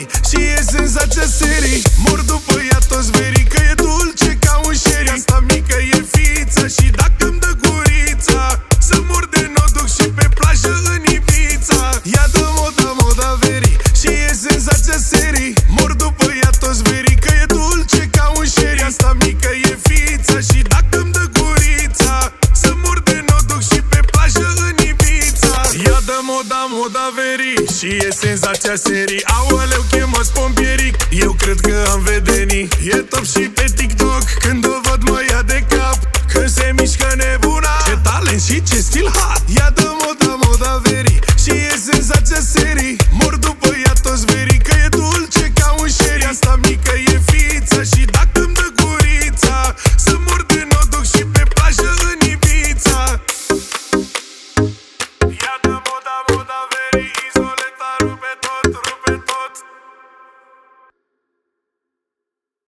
city. Și e senzația serii. Mor după ea toți verii, că e dulce ca un sherry. Asta mică e fiță și dacă-mi dă gurița, să mor de noduc și pe plajă în Ibița. Ia dă moda, moda verii. Și e senzația serii. Mor după ea toți verii, că e dulce ca un sherry. Asta mică e fiță și dacă-mi dă gurița, să mor de noduc și pe plajă în Ibița. Ia dă moda, moda verii. Și e senzația serii. Aoleu, chemați pompierii. Eu cred că am vedenii. E top și pe TikTok. Când o văd mă ia de cap, că se mișcă nebuna. Ce talent și ce stil, ha! Ia dă moda, moda verii. Și e senzația serii. Mor după ea toți verii, că